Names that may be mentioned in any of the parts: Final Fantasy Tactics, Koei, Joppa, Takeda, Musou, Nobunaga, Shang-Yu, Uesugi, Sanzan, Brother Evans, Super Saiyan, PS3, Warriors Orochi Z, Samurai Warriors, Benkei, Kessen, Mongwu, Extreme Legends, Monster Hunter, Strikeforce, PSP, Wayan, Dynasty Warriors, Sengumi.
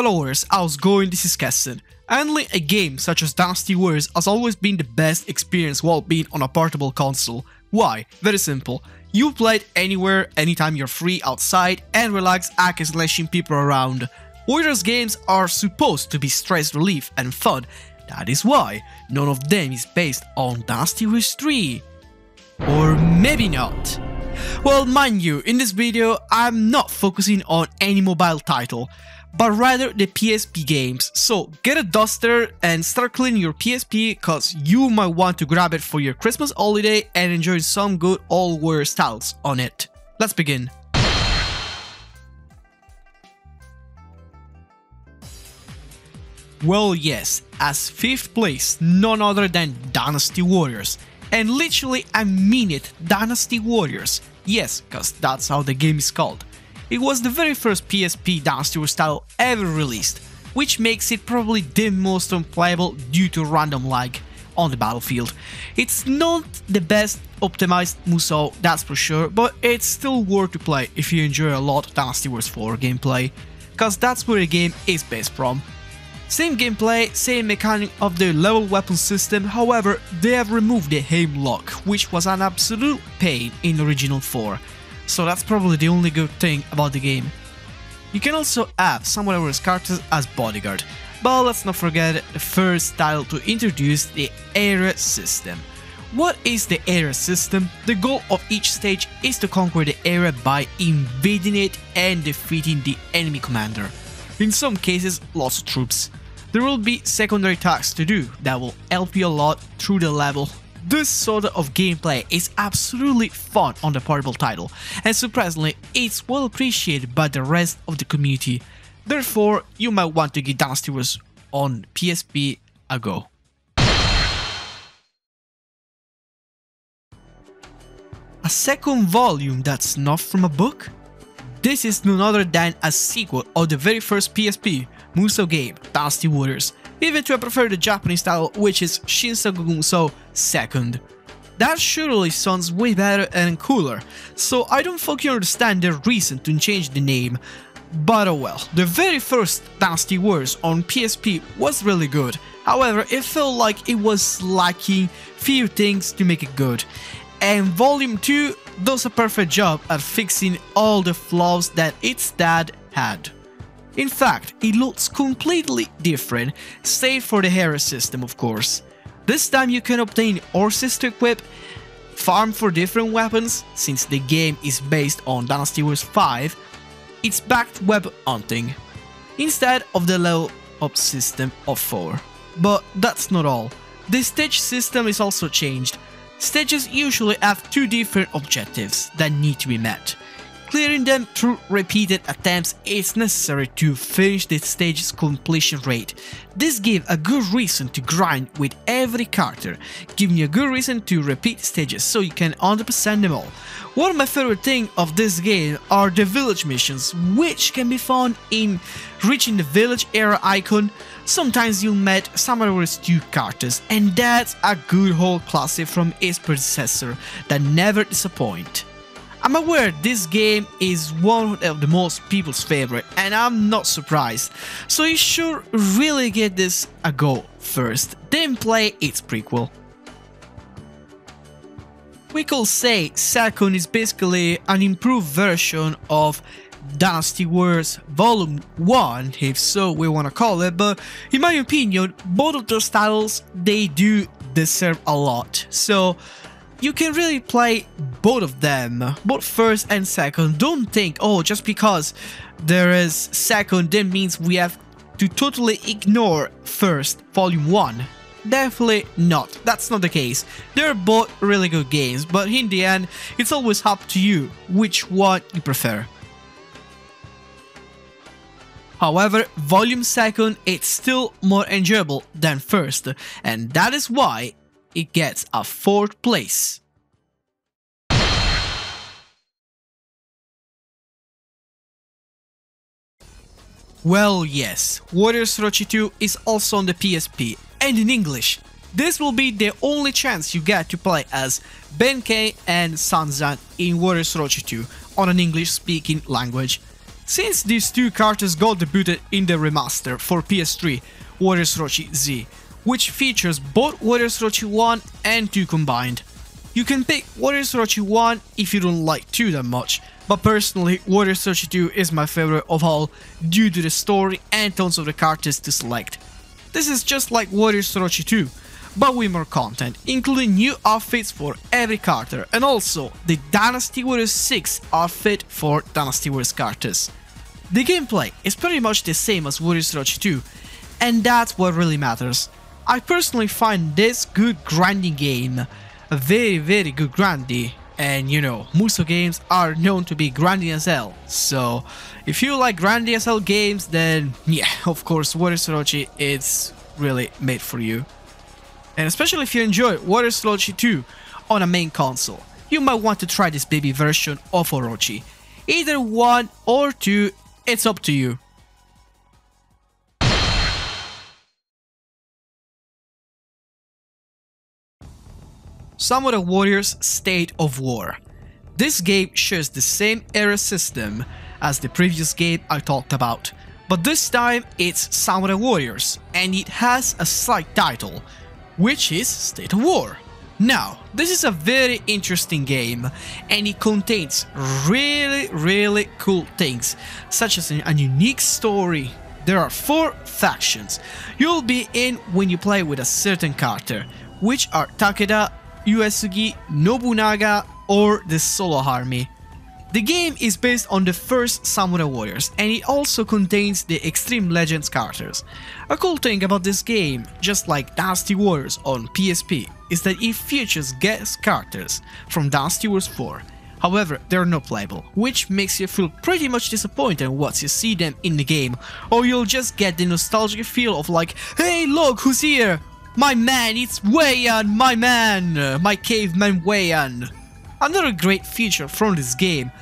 followers, how's it going? This is Kessen. Handling a game such as Dynasty Warriors has always been the best experience while being on a portable console. Why? Very simple. You play it anywhere, anytime you're free, outside, and relax hack and slashing people around. Warriors games are supposed to be stress relief and fun, that is why none of them is based on Dynasty Warriors 3. Or maybe not. Well, mind you, in this video I'm not focusing on any mobile title, but rather the PSP games, so get a duster and start cleaning your PSP cause you might want to grab it for your Christmas holiday and enjoy some good old Warrior styles on it. Let's begin. Well yes, as 5th place, none other than Dynasty Warriors. And literally I mean it, Dynasty Warriors. Yes, cause that's how the game is called. It was the very first PSP Dynasty Warriors title ever released, which makes it probably the most unplayable due to random lag on the battlefield. It's not the best optimized Musou, that's for sure, but it's still worth to play if you enjoy a lot of Dynasty Warriors 4 gameplay, cause that's where the game is based from. Same gameplay, same mechanic of the level weapon system, however, they have removed the aim lock, which was an absolute pain in original 4, so that's probably the only good thing about the game. You can also have Samurai Warriors characters as bodyguard, but let's not forget the first title to introduce the area system. What is the area system? The goal of each stage is to conquer the area by invading it and defeating the enemy commander, in some cases lots of troops. There will be secondary tasks to do that will help you a lot through the level. This sort of gameplay is absolutely fun on the portable title, and surprisingly it's well appreciated by the rest of the community. Therefore, you might want to give Dynasty Warriors on PSP a go. A second volume that's not from a book? This is none other than a sequel of the very first PSP Musou game, Dynasty Warriors. Even though I prefer the Japanese title, which is Shin Sengumi Musou 2nd. That surely sounds way better and cooler, so I don't fucking understand the reason to change the name, but oh well. The very first Dynasty Warriors on PSP was really good, however it felt like it was lacking few things to make it good, and Volume 2 does a perfect job at fixing all the flaws that its dad had. In fact, it looks completely different, save for the hero system of course. This time you can obtain horses to equip, farm for different weapons, since the game is based on Dynasty Warriors 5, it's back to weapon hunting, instead of the level up system of 4. But that's not all, the stage system is also changed. Stages usually have two different objectives that need to be met. Clearing them through repeated attempts is necessary to finish the stage's completion rate. This gives a good reason to grind with every character, giving you a good reason to repeat stages so you can 100% them all. One of my favorite things of this game are the village missions, which can be found in reaching the village era icon. Sometimes you'll meet Samurai Warriors 2 characters, and that's a good old classic from its predecessor that never disappoints. I'm aware this game is one of the most people's favorite, and I'm not surprised, so you should really give this a go first, then play its prequel. We could say second is basically an improved version of Dynasty Warriors Volume 1, if so we wanna call it, but in my opinion both of those titles they do deserve a lot, so you can really play both of them, both first and second. Don't think, oh, just because there is second, that means we have to totally ignore first, Volume 1. Definitely not, that's not the case. They're both really good games, but in the end, it's always up to you which one you prefer. However, Volume 2nd is still more enjoyable than first, and that is why it gets a 4th place. Well yes, Warriors Orochi 2 is also on the PSP and in English. This will be the only chance you get to play as Benkei and Sanzan in Warriors Orochi 2 on an English speaking language. Since these two characters got debuted in the remaster for PS3, Warriors Orochi Z, which features both Warriors Orochi 1 and 2 combined. You can pick Warriors Orochi 1 if you don't like 2 that much, but personally Warriors Orochi 2 is my favorite of all due to the story and tons of the characters to select. This is just like Warriors Orochi 2, but with more content, including new outfits for every character and also the Dynasty Warriors 6 outfit for Dynasty Warriors characters. The gameplay is pretty much the same as Warriors Orochi 2, and that's what really matters. I personally find this good grinding game, a very good grindy, and you know, Musou games are known to be grindy as hell, so if you like grindy as hell games, then yeah, of course Warriors Orochi is really made for you. And especially if you enjoy Warriors Orochi 2 on a main console, you might want to try this baby version of Orochi. Either 1 or 2, it's up to you. Samurai Warriors State of War. This game shares the same era system as the previous game I talked about, but this time it's Samurai Warriors and it has a side title, which is State of War. Now, this is a very interesting game and it contains really cool things, such as a unique story. There are 4 factions you'll be in when you play with a certain character, which are Takeda, Uesugi, Nobunaga or the Solo Army. The game is based on the first Samurai Warriors and it also contains the Extreme Legends characters. A cool thing about this game, just like Dynasty Warriors on PSP, is that it features guest characters from Dynasty Warriors 4. However, they're not playable, which makes you feel pretty much disappointed once you see them in the game, or you'll just get the nostalgic feel of like, hey look who's here! My man, it's Wayan, my man, my caveman Wayan. Another great feature from this game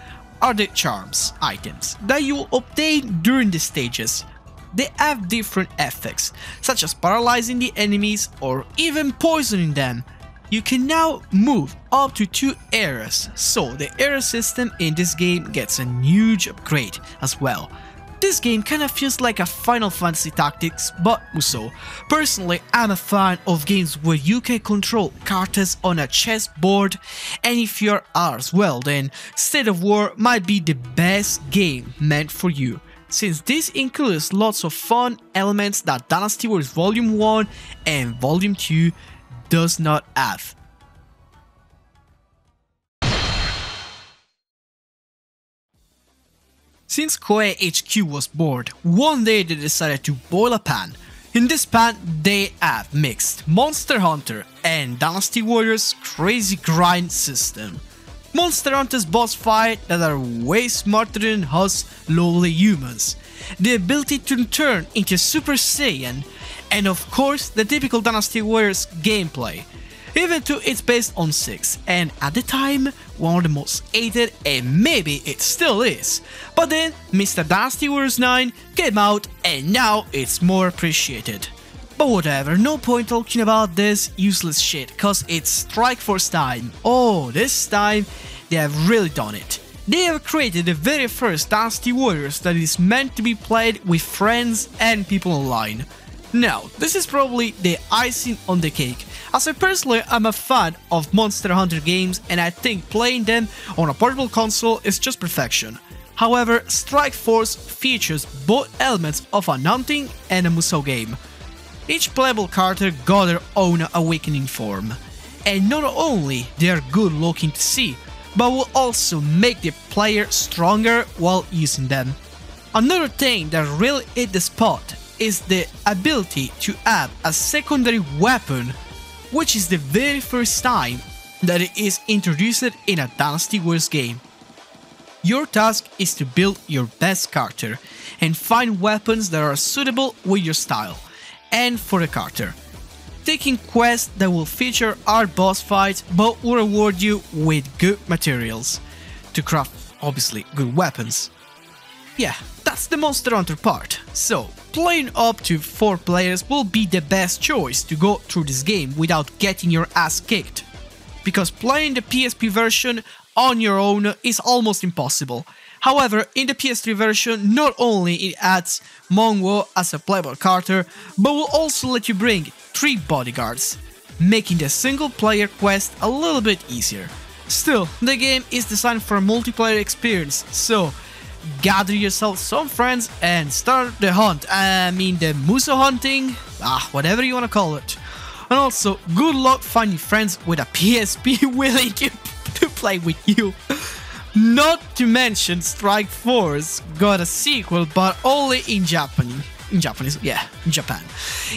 are the charms items that you will obtain during the stages. They have different effects, such as paralyzing the enemies or even poisoning them. You can now move up to 2 eras, so the era system in this game gets a huge upgrade as well. This game kinda feels like a Final Fantasy Tactics, but Musou. Personally, I'm a fan of games where you can control characters on a chessboard, and if you are as well, then State of War might be the best game meant for you, since this includes lots of fun elements that Dynasty Warriors Volume 1 and Volume 2 does not have. Since Koei HQ was bored, one day they decided to boil a pan. In this pan, they have mixed Monster Hunter and Dynasty Warriors' crazy grind system. Monster Hunter's boss fight that are way smarter than us lowly humans, the ability to turn into Super Saiyan, and of course the typical Dynasty Warriors gameplay. Even though it's based on 6 and at the time one of the most hated, and maybe it still is, but then Mr. Dynasty Warriors 9 came out and now it's more appreciated. But whatever, no point talking about this useless shit, cause it's Strikeforce time. Oh, this time they have really done it. They have created the very first Dynasty Warriors that is meant to be played with friends and people online. Now, this is probably the icing on the cake, as I personally am a fan of Monster Hunter games and I think playing them on a portable console is just perfection. However, Strikeforce features both elements of an hunting and a Musou game. Each playable character got their own awakening form, and not only they are good looking to see, but will also make the player stronger while using them. Another thing that really hit the spot is the ability to have a secondary weapon, which is the very first time that it is introduced in a Dynasty Warriors game. Your task is to build your best character and find weapons that are suitable with your style and for the character, taking quests that will feature hard boss fights but will reward you with good materials to craft obviously good weapons. Yeah, that's the Monster Hunter part, so playing up to 4 players will be the best choice to go through this game without getting your ass kicked, because playing the PSP version on your own is almost impossible, However, in the PS3 version, not only it adds Mongwu as a playable character, but will also let you bring 3 bodyguards, making the single player quest a little bit easier. Still, the game is designed for a multiplayer experience, so gather yourself some friends and start the hunt, I mean the Musou hunting, whatever you wanna call it. And also, good luck finding friends with a PSP willing to play with you. Not to mention Strikeforce got a sequel, but only in Japan. In Japanese, yeah, in Japan.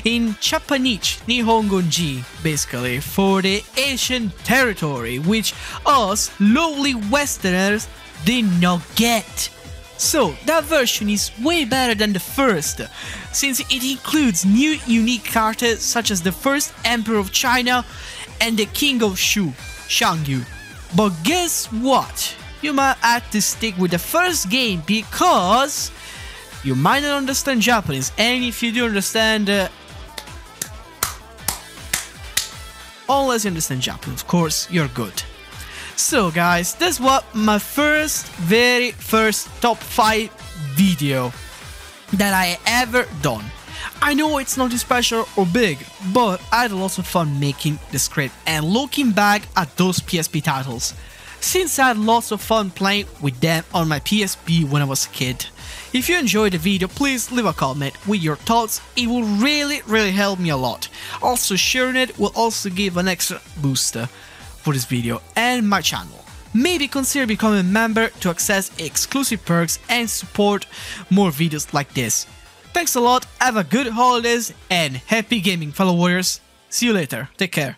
In Japanese, Nihongonji, basically, for the Asian territory, which us lowly Westerners did not get. So, that version is way better than the first, since it includes new unique characters such as the first Emperor of China and the King of Shu, Shang-Yu. But guess what? You might have to stick with the first game because you might not understand Japanese, and if you do understand, unless you understand Japanese, of course, you're good. So guys, this was my very first top 5 video that I ever done. I know it's not special or big, but I had lots of fun making the script and looking back at those PSP titles, since I had lots of fun playing with them on my PSP when I was a kid. If you enjoyed the video, please leave a comment with your thoughts, it will really help me a lot. Also, sharing it will also give an extra booster for this video and my channel. Maybe consider becoming a member to access exclusive perks and support more videos like this. Thanks a lot, have a good holidays and happy gaming, fellow warriors. See you later, take care.